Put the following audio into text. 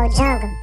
mojango.